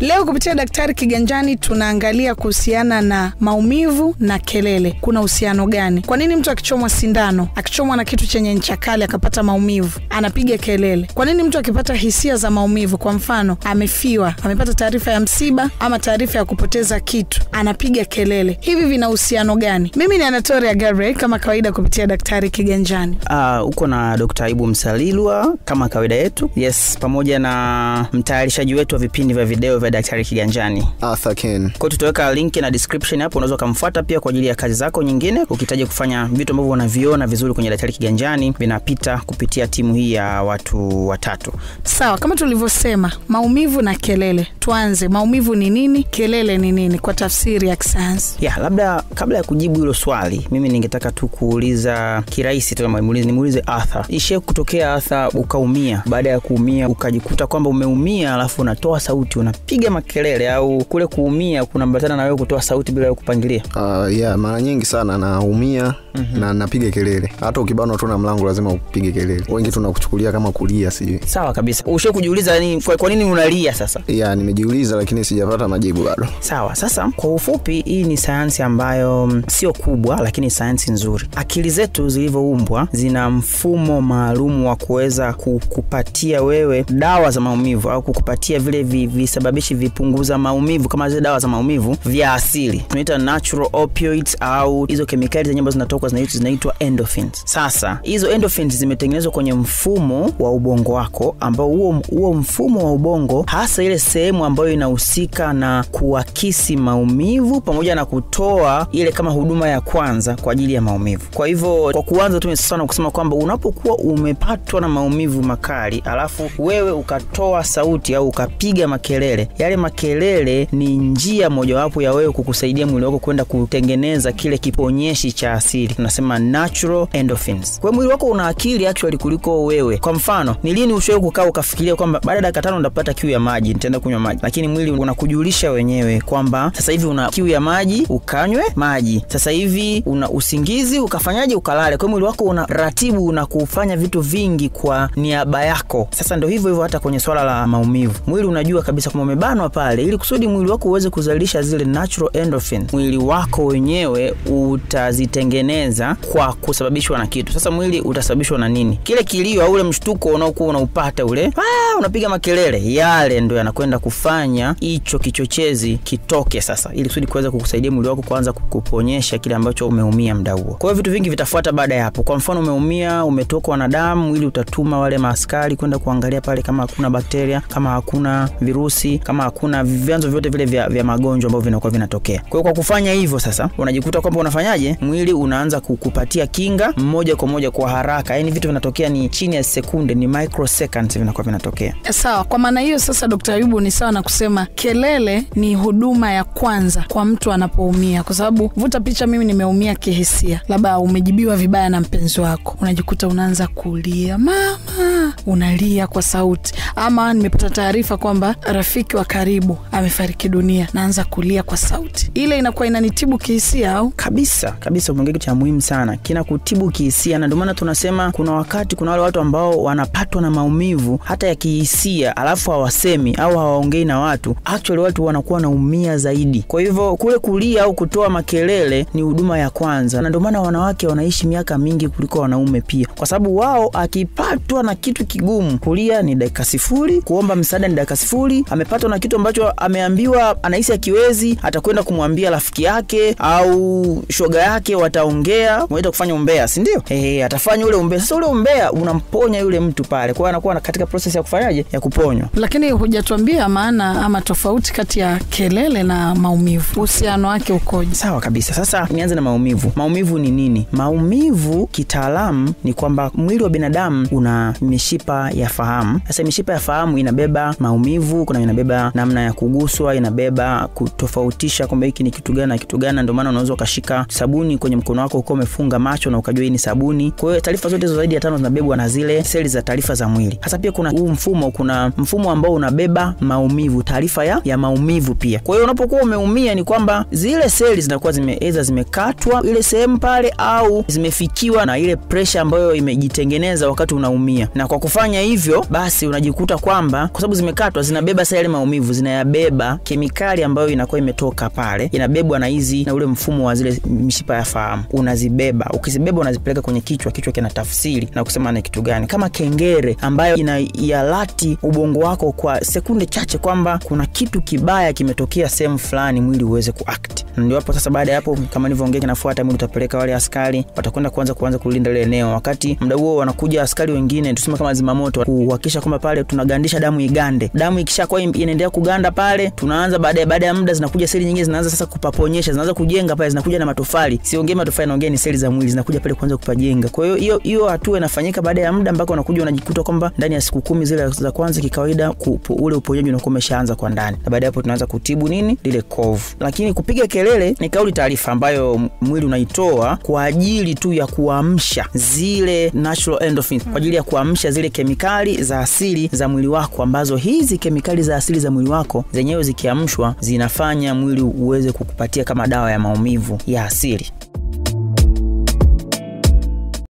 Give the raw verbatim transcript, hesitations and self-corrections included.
Leo kupitia Daktari Kiganjani tunaangalia kuhusiana na maumivu na kelele. Kuna uhusiano gani? Kwa nini mtu akichomwa sindano, akichomwa na kitu chenye ncha kali akapata maumivu, anapiga kelele? Kwa nini mtu akipata hisia za maumivu, kwa mfano amefiwa, amepata taarifa ya msiba ama taarifa ya kupoteza kitu, anapiga kelele? Hivi vina uhusiano gani? Mimi ni Anatore Agare, kama kawaida kupitia Daktari Kiganjani. Ah, uko na Daktari Ibu Msalilwa kama kawaida yetu. Yes, pamoja na mtayarishaji wetu wa vipindi vya video vya Daktari Kiganjani, Arthur sakin. Kwa tutaweka link na description hapo, unaweza kumfuata pia kwa ajili ya kazi zako nyingine. Ukitaje kufanya vitu ambavyo unaviona vizuri kwenye Daktari Kiganjani, vinapita kupitia timu hii ya watu watatu. Sawa, kama tulivyosema, maumivu na kelele. Tuanze, maumivu ni nini? Kelele ni nini kwa tafsiri ya kisayansi? Yeah, labda kabla ya kujibu hilo swali, mimi ningetaka tu kuuliza kirahisi, tuna muulize nimuulize Athar. Ishe kutokea Athar ukaumia, baada ya kuumia ukajikuta kwamba umeumia alafu unatoa sauti, unapiga makelele, au kule kuumia kunaambatana na wewe kutoa sauti bila kupangilia? Uh, yeah, mara nyingi sana naumia mm -hmm. na napiga kelele. Hata ukibano tu na mlango lazima upige kelele. Wengi tunakuchukulia kama kulia, sijui. Sawa kabisa. Ushe kujiuliza ni kwa nini unalia sasa? Yeah, nimejiuliza lakini sijapata majibu bado. Sawa, sasa kwa ufupi hii ni sayansi ambayo sio kubwa lakini sayansi nzuri. Akili zetu zilivyoumbwa zina mfumo maalum wa kuweza kukupatia wewe dawa za maumivu au kukupatia vile visababishi vipunguza maumivu kama zile dawa za maumivu vya asili. Tunaita natural opioids au hizo kemikali zenye ambazo zinatoka zinaitwa endorphins. Sasa hizo endorphins zimetengenezwa kwenye mfumo wa ubongo wako, ambao huo huo mfumo wa ubongo hasa ile sehemu ambayo inahusika na kuakisi maumivu pamoja na kutoa ile kama huduma ya kwanza kwa ajili ya maumivu. Kwa hivyo kwa kuanza tu sana kusema kwamba unapokuwa umepatwa na maumivu makali alafu wewe ukatoa sauti au ukapiga makelele, yale makelele ni njia mojawapo ya wewe kukusaidia mwili wako kwenda kutengeneza kile kiponyeshi cha asili, tunasema natural endorphins. Kwa mwili wako una akili actually kuliko wewe. Kwa mfano, ni lini ushawahi kukaa ukafikiria kwamba baada ya dakika tano ndapata kiu ya maji, nitaenda kunywa maji? Lakini mwili unakujulisha wenyewe kwamba sasa hivi una kiu ya maji, ukanywe maji. Sasa hivi una usingizi, ukafanyaje? Ukalale. Kwa mwili wako una ratibu na kufanya vitu vingi kwa niaba yako. Sasa ndio hivyo hivyo hata kwenye swala la maumivu. Mwili unajua kabisa kama umebanwa pale, ili kusudi mwili wako uweze kuzalisha zile natural endorphin, mwili wako wenyewe utazitengeneza kwa kusababishwa na kitu. Sasa mwili utasababishwa na nini? Kile kilio au ule mshtuko unaokuwa unaupata ule, ah, unapiga makelele, yale ndio yanakwenda kufanya hicho kichochezi kitoke sasa, ili kusudi kuweza kukusaidia mwili wako kuanza kukuponyesha kile ambacho umeumia muda huo. Kwa hiyo vitu vingi vitafuata baada ya hapo. Kwa mfano umeumia, umetokwa na damu, mwili utatuma wale maaskari kwenda kuangalia pale kama hakuna bakteria, kama hakuna virusi, kama hakuna vyanzo vyote vile vya, vya magonjwa ambavyo vinakuwa vinatokea. Kwa hiyo kwa kufanya hivyo sasa unajikuta kwamba unafanyaje? Mwili unaanza kukupatia kinga moja kwa moja kwa haraka. Yaani vitu vinatokea ni chini ya sekunde, ni microseconds vinakuwa vinatokea. Sawa, kwa maana hiyo sasa Daktari Ayubu ni sawa na kusema kelele ni huduma ya kwanza kwa mtu anapoumia. Kwa sababu vuta picha, mimi nimeumia kihisia, labda umejibiwa vibaya na mpenzi wako, unajikuta unaanza kulia, mama, unalia kwa sauti. Ama nimepata taarifa kwamba rafiki wa karibu amefariki dunia, naanza kulia kwa sauti. Ile inakuwa inanitibu kihisia au kabisa kabisa. Umeongea cha muhimu sana, kinakutibu kihisia. Na ndio maana tunasema kuna wakati kuna wale watu ambao wanapatwa na maumivu hata ya kihisia alafu hawasemi au hawaongei na watu, actually watu wanakuwa naumia zaidi. Kwa hivyo kule kulia au kutoa makelele ni huduma ya kwanza. Na ndio maana wanawake wanaishi miaka mingi kuliko wanaume pia, kwa sababu wao akipatwa na kitu kigumu, kulia ni dakika sifuri, kuomba msaada ni dakika sifuri. Amepatwa na kitu ambacho ameambiwa anahisi akiwezi, atakwenda kumwambia rafiki yake au shoga yake, wataongea, mwaita kufanya umbea, si ndio? Eh, atafanya ule umbea. Sasa ule umbea unamponya yule mtu pale. Kwa hiyo anakuwa katika process ya kufanyaje? Ya kuponywa. Lakini hujatuambia maana ama tofauti kati ya kelele na maumivu. Uhusiano wake ukoje? Sawa kabisa. Sasa nianze na maumivu. Maumivu ni nini? Maumivu kitaalamu ni kwamba mwili wa binadamu una mishipa ya fahamu. Sasa mishipa ya fahamu inabeba maumivu, kuna inabeba namna ya kuguswa, inabeba kutofautisha kwamba hiki ni kitu gani na kitu gani. Ndio maana unaweza ukashika sabuni kwenye mkono wako uko umefunga macho na ukajua hii ni sabuni. Kwa hiyo taarifa zote zaidi ya tano zinabebwa na zile seli za taarifa za mwili. Hasa pia kuna huu mfumo, kuna mfumo ambao unabeba maumivu, taarifa ya ya maumivu pia. Kwa hiyo unapokuwa umeumia ni kwamba zile seli zinakuwa zimeweza zimekatwa ile sehemu pale, au zimefikiwa na ile pressure ambayo imejitengeneza wakati unaumia. Na kwa kufanya hivyo basi unajikuta kwamba kwa sababu zimekatwa zinabeba seli maumivu. maumivu zinayabeba, kemikali ambayo inakuwa imetoka pale inabebwa na hizi na ule mfumo wa zile mishipa ya fahamu unazibeba. Ukizibeba unazipeleka kwenye kichwa, kichwa kina tafsiri na kusema ni kitu gani, kama kengele ambayo inayalati ubongo wako kwa sekunde chache kwamba kuna kitu kibaya kimetokea sehemu fulani, mwili uweze kuact. Ndio hapo sasa, baada ya hapo kama nilivyoongea kinafuata, mwili utapeleka wale askari watakwenda kuanza kuanza kulinda ile eneo. Wakati muda huo wanakuja askari wengine, tuseme kama zimamoto, kuhakikisha kwamba pale tunagandisha damu igande. Damu ikishakuwa inaendelea kuganda pale, tunaanza baada baada ya muda zinakuja seli nyingine zinaanza sasa kupaponyesha, zinaanza kujenga pale, zinakuja na matofali. Siongee matofali, naongea ni seli za mwili zinakuja pale kuanza kupajenga. Kwa hiyo hiyo hiyo hatua inafanyika baada ya muda mpaka unakuja unajikuta kwamba ndani ya siku kumi zile za kwanza kikawaida kupo, ule uponyaji unakuwa umeshaanza kwa ndani. Na baada hapo tunaanza kutibu nini? Lile kovu. Lakini kupiga kelele ni kauli taarifa ambayo mwili unaitoa kwa ajili tu ya kuamsha zile natural endorphins, kwa ajili ya kuamsha zile kemikali za asili za mwili wako, ambazo hizi kemikali za asili za mwili wako zenyewe zikiamshwa zinafanya mwili uweze kukupatia kama dawa ya maumivu ya asili.